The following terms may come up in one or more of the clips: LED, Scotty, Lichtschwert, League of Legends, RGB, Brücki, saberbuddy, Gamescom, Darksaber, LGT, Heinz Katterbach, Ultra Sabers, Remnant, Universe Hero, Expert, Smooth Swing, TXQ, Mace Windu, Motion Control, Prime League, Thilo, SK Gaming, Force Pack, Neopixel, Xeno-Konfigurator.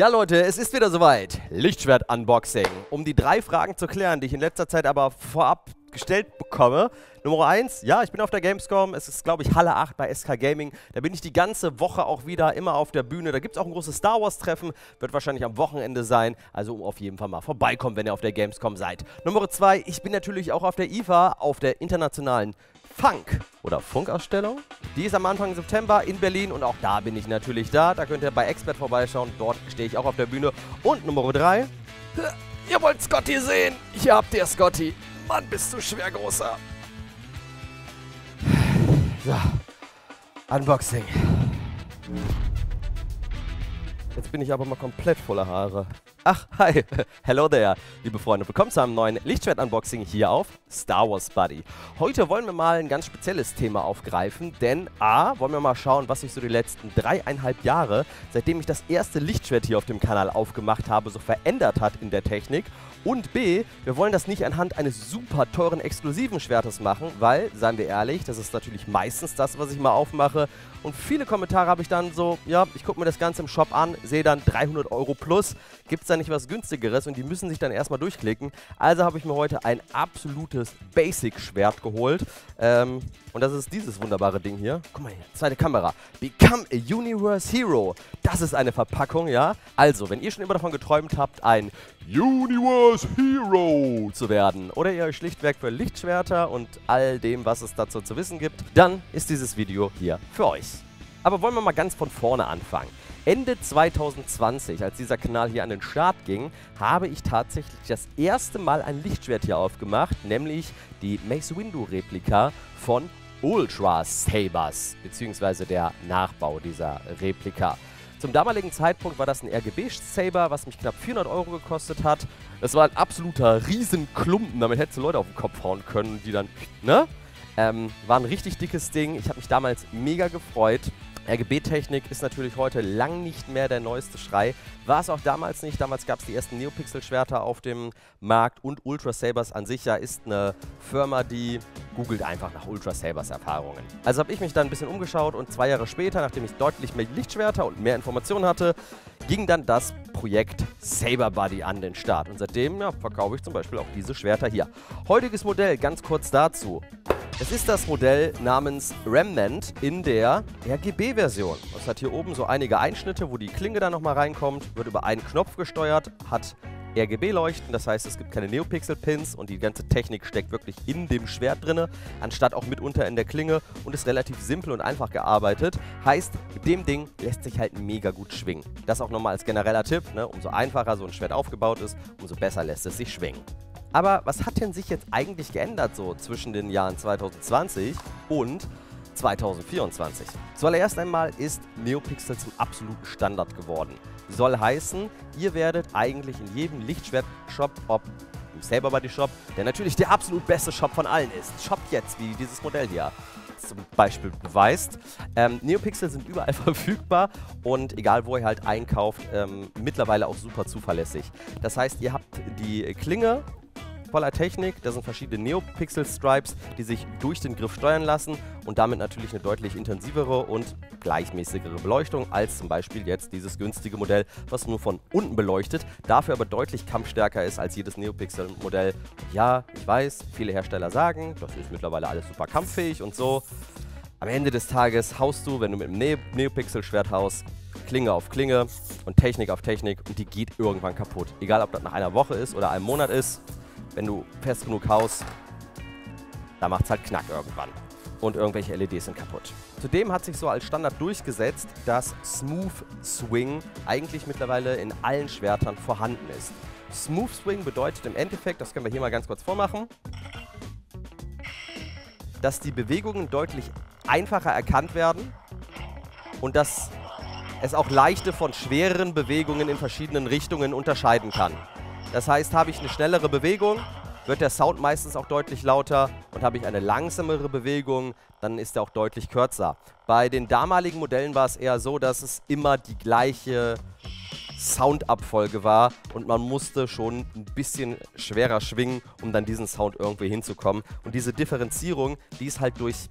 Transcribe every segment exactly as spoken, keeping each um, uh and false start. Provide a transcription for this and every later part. Ja Leute, es ist wieder soweit. Lichtschwert-Unboxing. Um die drei Fragen zu klären, die ich in letzter Zeit aber vorab gestellt bekomme. Nummer eins, ja, ich bin auf der Gamescom. Es ist, glaube ich, Halle acht bei S K Gaming. Da bin ich die ganze Woche auch wieder immer auf der Bühne. Da gibt es auch ein großes Star Wars Treffen. Wird wahrscheinlich am Wochenende sein. Also auf jeden Fall mal vorbeikommen, wenn ihr auf der Gamescom seid. Nummer zwei, ich bin natürlich auch auf der I F A, auf der internationalen Funk- oder Funkausstellung. Die ist am Anfang September in Berlin und auch da bin ich natürlich da. Da könnt ihr bei Expert vorbeischauen. Dort stehe ich auch auf der Bühne. Und Nummer drei. Ihr wollt Scotty sehen. Hier habt ihr Scotty. Mann, bist du schwer, Großer. So. Unboxing. Jetzt bin ich aber mal komplett voller Haare. Ach, hi. Hello there, liebe Freunde. Willkommen zu einem neuen Lichtschwert-Unboxing hier auf Star Wars Buddy. Heute wollen wir mal ein ganz spezielles Thema aufgreifen, denn A, wollen wir mal schauen, was sich so die letzten dreieinhalb Jahre, seitdem ich das erste Lichtschwert hier auf dem Kanal aufgemacht habe, so verändert hat in der Technik. Und B, wir wollen das nicht anhand eines super teuren exklusiven Schwertes machen, weil, seien wir ehrlich, das ist natürlich meistens das, was ich mal aufmache. Und viele Kommentare habe ich dann so, ja, ich gucke mir das Ganze im Shop an, sehe dann dreihundert Euro plus, gibt es da nicht was Günstigeres und die müssen sich dann erstmal durchklicken. Also habe ich mir heute ein absolutes Basic-Schwert geholt. Ähm, und das ist dieses wunderbare Ding hier. Guck mal hier, zweite Kamera. Become a Universe Hero. Das ist eine Verpackung, ja. Also, wenn ihr schon immer davon geträumt habt, ein Universe Hero zu werden oder ihr euch schlichtweg für Lichtschwerter und all dem, was es dazu zu wissen gibt, dann ist dieses Video hier für euch. Aber wollen wir mal ganz von vorne anfangen. Ende zweitausendzwanzig, als dieser Kanal hier an den Start ging, habe ich tatsächlich das erste Mal ein Lichtschwert hier aufgemacht, nämlich die Mace Windu Replika von Ultra Sabers, beziehungsweise der Nachbau dieser Replika. Zum damaligen Zeitpunkt war das ein R G B-Saber, was mich knapp vierhundert Euro gekostet hat. Das war ein absoluter Riesenklumpen, damit hättest du Leute auf den Kopf hauen können, die dann, ne? Ähm, war ein richtig dickes Ding. Ich habe mich damals mega gefreut. R G B-Technik ist natürlich heute lang nicht mehr der neueste Schrei. War es auch damals nicht. Damals gab es die ersten Neopixel-Schwerter auf dem Markt und Ultra Sabers an sich ja ist eine Firma, die googelt einfach nach Ultra Sabers-Erfahrungen. Also habe ich mich dann ein bisschen umgeschaut und zwei Jahre später, nachdem ich deutlich mehr Lichtschwerter und mehr Informationen hatte, ging dann das Projekt Saber Buddy an den Start. Und seitdem ja, verkaufe ich zum Beispiel auch diese Schwerter hier. Heutiges Modell, ganz kurz dazu. Es ist das Modell namens Remnant in der R G B-Version. Es hat hier oben so einige Einschnitte, wo die Klinge dann nochmal reinkommt, wird über einen Knopf gesteuert, hat R G B-Leuchten, das heißt, es gibt keine Neopixel-Pins und die ganze Technik steckt wirklich in dem Schwert drin, anstatt auch mitunter in der Klinge und ist relativ simpel und einfach gearbeitet. Heißt, mit dem Ding lässt sich halt mega gut schwingen. Das auch nochmal als genereller Tipp, ne? Umso einfacher so ein Schwert aufgebaut ist, umso besser lässt es sich schwingen. Aber was hat denn sich jetzt eigentlich geändert so zwischen den Jahren zweitausendzwanzig und zweitausendvierundzwanzig? Zuallererst einmal ist Neopixel zum absoluten Standard geworden. Soll heißen, ihr werdet eigentlich in jedem Lichtschwert-Shop, ob im Saber Buddy Shop, der natürlich der absolut beste Shop von allen ist, shoppt jetzt, wie dieses Modell hier zum Beispiel beweist. Ähm, Neopixel sind überall verfügbar und egal wo ihr halt einkauft, ähm, mittlerweile auch super zuverlässig. Das heißt, ihr habt die Klinge voller Technik, da sind verschiedene Neopixel-Stripes, die sich durch den Griff steuern lassen und damit natürlich eine deutlich intensivere und gleichmäßigere Beleuchtung als zum Beispiel jetzt dieses günstige Modell, was nur von unten beleuchtet, dafür aber deutlich kampfstärker ist als jedes Neopixel-Modell. Ja, ich weiß, viele Hersteller sagen, das ist mittlerweile alles super kampffähig und so. Am Ende des Tages haust du, wenn du mit dem ne Neopixel-Schwert haust, Klinge auf Klinge und Technik auf Technik und die geht irgendwann kaputt. Egal, ob das nach einer Woche ist oder einem Monat ist. Wenn du fest genug haust, da macht es halt Knack irgendwann. Und irgendwelche L E Ds sind kaputt. Zudem hat sich so als Standard durchgesetzt, dass Smooth Swing eigentlich mittlerweile in allen Schwertern vorhanden ist. Smooth Swing bedeutet im Endeffekt, das können wir hier mal ganz kurz vormachen, dass die Bewegungen deutlich einfacher erkannt werden und dass es auch leichte von schwereren Bewegungen in verschiedenen Richtungen unterscheiden kann. Das heißt, habe ich eine schnellere Bewegung, wird der Sound meistens auch deutlich lauter und habe ich eine langsamere Bewegung, dann ist er auch deutlich kürzer. Bei den damaligen Modellen war es eher so, dass es immer die gleiche Soundabfolge war und man musste schon ein bisschen schwerer schwingen, um dann diesen Sound irgendwie hinzukommen. Und diese Differenzierung, die ist halt durch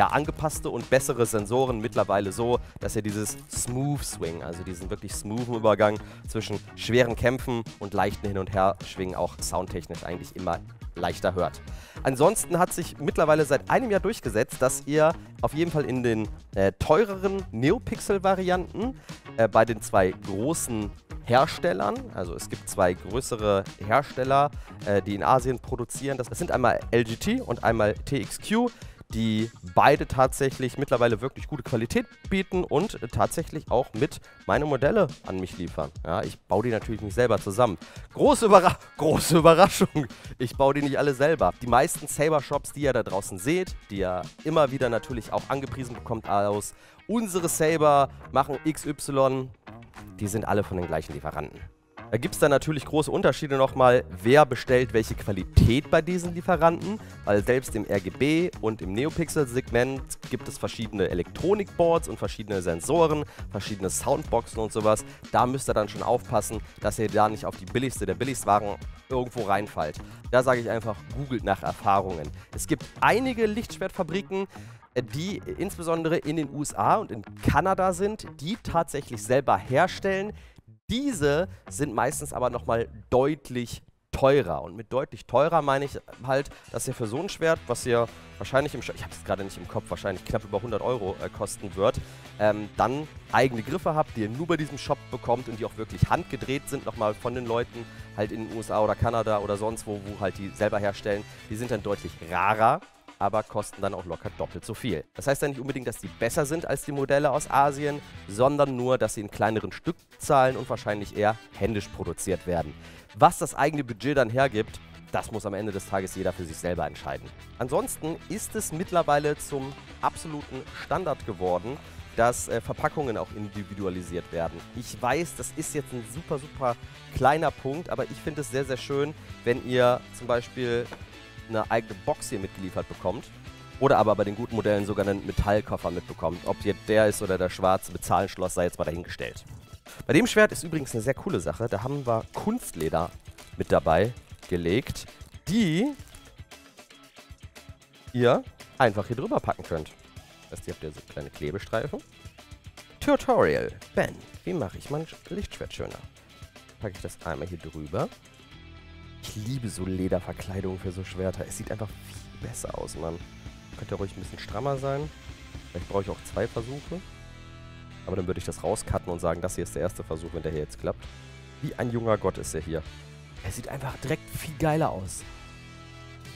ja, angepasste und bessere Sensoren mittlerweile so, dass ihr dieses Smooth Swing, also diesen wirklich smoothen Übergang zwischen schweren Kämpfen und leichten Hin- und Herschwingen auch soundtechnisch eigentlich immer leichter hört. Ansonsten hat sich mittlerweile seit einem Jahr durchgesetzt, dass ihr auf jeden Fall in den äh, teureren Neopixel-Varianten äh, bei den zwei großen Herstellern, also es gibt zwei größere Hersteller, äh, die in Asien produzieren, das sind einmal L G T und einmal T X Q, die beide tatsächlich mittlerweile wirklich gute Qualität bieten und tatsächlich auch mit meine Modelle an mich liefern. Ja, ich baue die natürlich nicht selber zusammen. Große, Überra- große Überraschung, ich baue die nicht alle selber. Die meisten Saber-Shops, die ihr da draußen seht, die ihr immer wieder natürlich auch angepriesen bekommt aus, unsere Saber machen X Y, die sind alle von den gleichen Lieferanten. Da gibt es dann natürlich große Unterschiede nochmal, wer bestellt welche Qualität bei diesen Lieferanten, weil selbst im R G B und im Neopixel-Segment gibt es verschiedene Elektronikboards und verschiedene Sensoren, verschiedene Soundboxen und sowas. Da müsst ihr dann schon aufpassen, dass ihr da nicht auf die billigste der Billigstwaren irgendwo reinfällt. Da sage ich einfach, googelt nach Erfahrungen. Es gibt einige Lichtschwertfabriken, die insbesondere in den U S A und in Kanada sind, die tatsächlich selber herstellen. Diese sind meistens aber nochmal deutlich teurer. Und mit deutlich teurer meine ich halt, dass ihr für so ein Schwert, was ihr wahrscheinlich im Sch- ich habe es gerade nicht im Kopf, wahrscheinlich knapp über hundert Euro äh, kosten wird, ähm, dann eigene Griffe habt, die ihr nur bei diesem Shop bekommt und die auch wirklich handgedreht sind, nochmal von den Leuten halt in den U S A oder Kanada oder sonst wo, wo halt die selber herstellen. Die sind dann deutlich rarer, aber kosten dann auch locker doppelt so viel. Das heißt ja nicht unbedingt, dass die besser sind als die Modelle aus Asien, sondern nur, dass sie in kleineren Stückzahlen und wahrscheinlich eher händisch produziert werden. Was das eigene Budget dann hergibt, das muss am Ende des Tages jeder für sich selber entscheiden. Ansonsten ist es mittlerweile zum absoluten Standard geworden, dass äh, Verpackungen auch individualisiert werden. Ich weiß, das ist jetzt ein super, super kleiner Punkt, aber ich finde es sehr, sehr schön, wenn ihr zum Beispiel eine eigene Box hier mitgeliefert bekommt oder aber bei den guten Modellen sogar einen Metallkoffer mitbekommt. Ob jetzt der ist oder der schwarze mit Zahlenschloss, sei jetzt mal dahingestellt. Bei dem Schwert ist übrigens eine sehr coole Sache. Da haben wir Kunstleder mit dabei gelegt, die ihr einfach hier drüber packen könnt. Das heißt, hier habt ihr so kleine Klebestreifen. Tutorial. Ben, wie mache ich mein Lichtschwert schöner? Packe ich das einmal hier drüber. Ich liebe so Lederverkleidung für so Schwerter. Es sieht einfach viel besser aus, Mann. Könnte ruhig ein bisschen strammer sein. Vielleicht brauche ich auch zwei Versuche. Aber dann würde ich das rauscutten und sagen, das hier ist der erste Versuch, wenn der hier jetzt klappt. Wie ein junger Gott ist er hier. Er sieht einfach direkt viel geiler aus.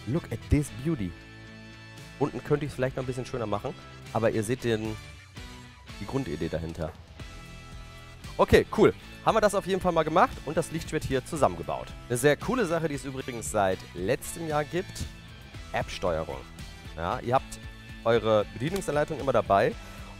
Look at this beauty. Unten könnte ich es vielleicht noch ein bisschen schöner machen, aber ihr seht den, die Grundidee dahinter. Okay, cool. Haben wir das auf jeden Fall mal gemacht und das Lichtschwert hier zusammengebaut. Eine sehr coole Sache, die es übrigens seit letztem Jahr gibt, App-Steuerung. Ja, ihr habt eure Bedienungsanleitung immer dabei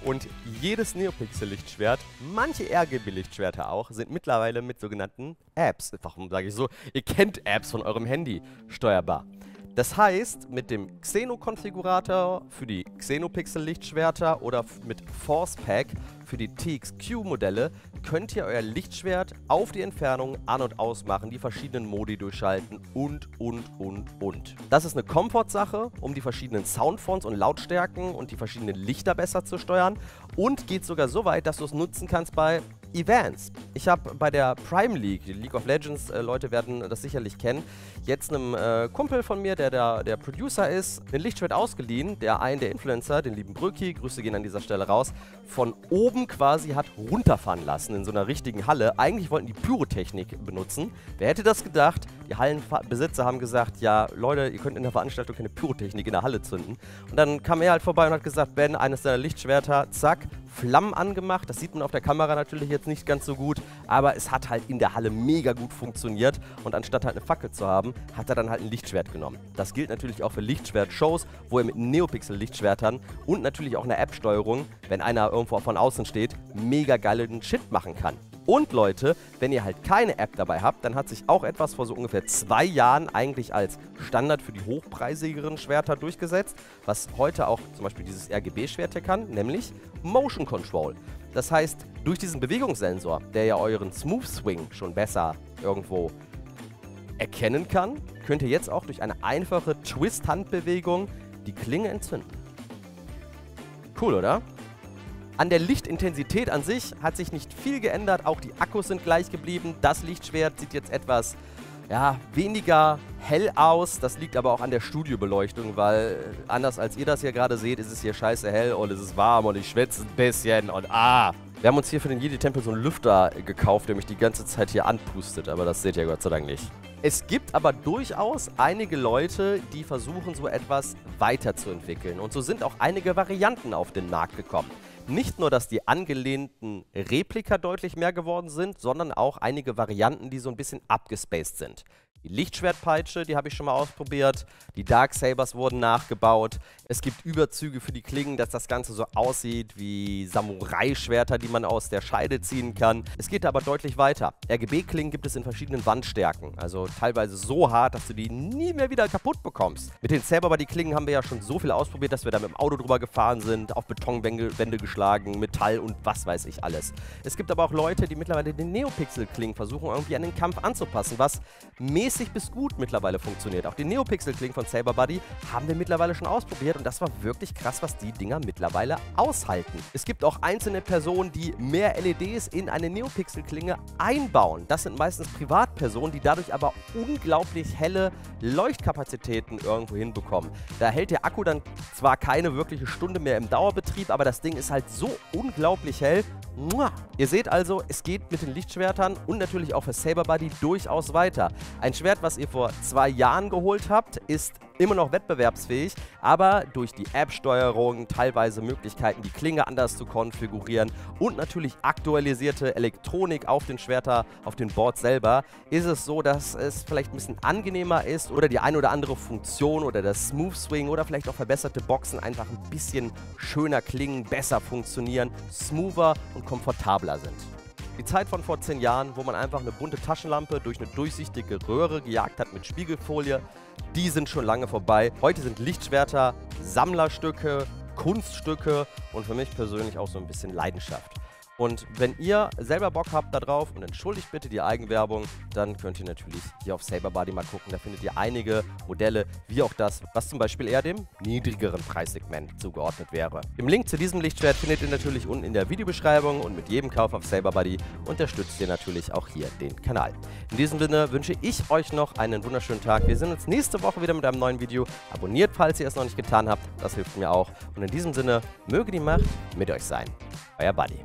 und jedes Neopixel-Lichtschwert, manche R G B-Lichtschwerter auch, sind mittlerweile mit sogenannten Apps, warum sage ich so, ihr kennt Apps von eurem Handy, steuerbar. Das heißt, mit dem Xeno-Konfigurator für die Xeno-Pixel-Lichtschwerter oder mit Force Pack für die T X Q-Modelle könnt ihr euer Lichtschwert auf die Entfernung an- und ausmachen, die verschiedenen Modi durchschalten und, und, und, und. Das ist eine Komfortsache, um die verschiedenen Soundfonts und Lautstärken und die verschiedenen Lichter besser zu steuern und geht sogar so weit, dass du es nutzen kannst bei Events. Ich habe bei der Prime League, die League of Legends, äh, Leute werden das sicherlich kennen, jetzt einem äh, Kumpel von mir, der, der der Producer ist, ein Lichtschwert ausgeliehen, der einen der Influencer, den lieben Brücki, Grüße gehen an dieser Stelle raus, von oben quasi hat runterfahren lassen in so einer richtigen Halle. Eigentlich wollten die Pyrotechnik benutzen. Wer hätte das gedacht? Die Hallenbesitzer haben gesagt, ja Leute, ihr könnt in der Veranstaltung keine Pyrotechnik in der Halle zünden. Und dann kam er halt vorbei und hat gesagt, Ben, eines deiner Lichtschwerter, zack, Flammen angemacht. Das sieht man auf der Kamera natürlich jetzt nicht ganz so gut, aber es hat halt in der Halle mega gut funktioniert und anstatt halt eine Fackel zu haben, hat er dann halt ein Lichtschwert genommen. Das gilt natürlich auch für Lichtschwert-Shows, wo er mit Neopixel-Lichtschwertern und natürlich auch einer App-Steuerung, wenn einer irgendwo von außen steht, mega geilen Shit machen kann. Und Leute, wenn ihr halt keine App dabei habt, dann hat sich auch etwas vor so ungefähr zwei Jahren eigentlich als Standard für die hochpreisigeren Schwerter durchgesetzt, was heute auch zum Beispiel dieses R G B-Schwert hier kann, nämlich Motion Control. Das heißt, durch diesen Bewegungssensor, der ja euren Smooth Swing schon besser irgendwo erkennen kann, könnt ihr jetzt auch durch eine einfache Twist-Handbewegung die Klinge entzünden. cool, oder? An der Lichtintensität an sich hat sich nicht viel geändert, auch die Akkus sind gleich geblieben. Das Lichtschwert sieht jetzt etwas ja, weniger hell aus, das liegt aber auch an der Studiobeleuchtung, weil anders als ihr das hier gerade seht, ist es hier scheiße hell und es ist warm und ich schwitze ein bisschen und ah. Wir haben uns hier für den Jedi-Tempel so einen Lüfter gekauft, der mich die ganze Zeit hier anpustet, aber das seht ihr Gott sei Dank nicht. Es gibt aber durchaus einige Leute, die versuchen, so etwas weiterzuentwickeln. Und so sind auch einige Varianten auf den Markt gekommen. Nicht nur, dass die angelehnten Replika deutlich mehr geworden sind, sondern auch einige Varianten, die so ein bisschen abgespaced sind. Die Lichtschwertpeitsche, die habe ich schon mal ausprobiert. Die Darksabers wurden nachgebaut. Es gibt Überzüge für die Klingen, dass das Ganze so aussieht wie Samurai-Schwerter, die man aus der Scheide ziehen kann. Es geht aber deutlich weiter. R G B-Klingen gibt es in verschiedenen Wandstärken. Also teilweise so hart, dass du die nie mehr wieder kaputt bekommst. Mit den Saber-Buddy-Klingen haben wir ja schon so viel ausprobiert, dass wir da mit dem Auto drüber gefahren sind, auf Betonwände geschlagen, Metall und was weiß ich alles. Es gibt aber auch Leute, die mittlerweile den Neopixel-Klingen versuchen, irgendwie an den Kampf anzupassen, was mäßig bis gut mittlerweile funktioniert. Auch die Neopixel-Klingen von Saber Buddy haben wir mittlerweile schon ausprobiert und das war wirklich krass, was die Dinger mittlerweile aushalten. Es gibt auch einzelne Personen, die mehr L E Ds in eine Neopixel-Klinge einbauen. Das sind meistens Privatpersonen, die dadurch aber unglaublich helle Leuchtkapazitäten irgendwo hinbekommen. Da hält der Akku dann zwar keine wirkliche Stunde mehr im Dauerbetrieb, aber das Ding ist halt so unglaublich hell. Mua. Ihr seht also, es geht mit den Lichtschwertern und natürlich auch für Saber Buddy durchaus weiter. Ein Schwert, was ihr vor zwei Jahren geholt habt, ist immer noch wettbewerbsfähig, aber durch die App-Steuerung, teilweise Möglichkeiten, die Klinge anders zu konfigurieren und natürlich aktualisierte Elektronik auf den Schwerter, auf den Board selber, ist es so, dass es vielleicht ein bisschen angenehmer ist oder die ein oder andere Funktion oder das Smooth Swing oder vielleicht auch verbesserte Boxen einfach ein bisschen schöner klingen, besser funktionieren, smoother und komfortabler sind. Die Zeit von vor zehn Jahren, wo man einfach eine bunte Taschenlampe durch eine durchsichtige Röhre gejagt hat mit Spiegelfolie, die sind schon lange vorbei. Heute sind Lichtschwerter Sammlerstücke, Kunststücke und für mich persönlich auch so ein bisschen Leidenschaft. Und wenn ihr selber Bock habt da drauf, und entschuldigt bitte die Eigenwerbung, dann könnt ihr natürlich hier auf Saber Buddy mal gucken. Da findet ihr einige Modelle, wie auch das, was zum Beispiel eher dem niedrigeren Preissegment zugeordnet wäre. Im Link zu diesem Lichtschwert findet ihr natürlich unten in der Videobeschreibung und mit jedem Kauf auf Saber Buddy unterstützt ihr natürlich auch hier den Kanal. In diesem Sinne wünsche ich euch noch einen wunderschönen Tag. Wir sehen uns nächste Woche wieder mit einem neuen Video. Abonniert, falls ihr es noch nicht getan habt, das hilft mir auch. Und in diesem Sinne, möge die Macht mit euch sein. Euer Buddy.